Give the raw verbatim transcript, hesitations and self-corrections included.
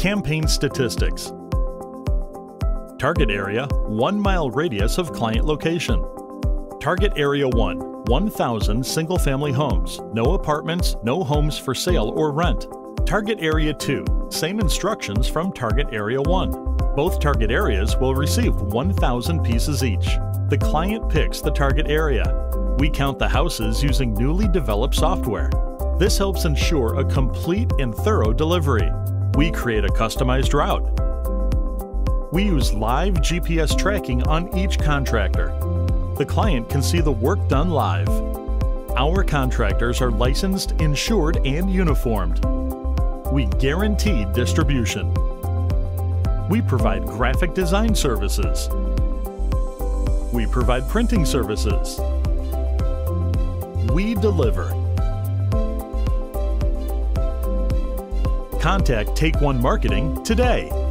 Campaign statistics. Target area, one mile radius of client location. Target area one, one thousand single family homes, no apartments, no homes for sale or rent. Target area two, same instructions from target area one. Both target areas will receive one thousand pieces each. The client picks the target area. We count the houses using newly developed software. This helps ensure a complete and thorough delivery. We create a customized route. We use live G P S tracking on each contractor. The client can see the work done live. Our contractors are licensed, insured, and uniformed. We guarantee distribution. We provide graphic design services. We provide printing services. We deliver. Contact Take one Marketing today.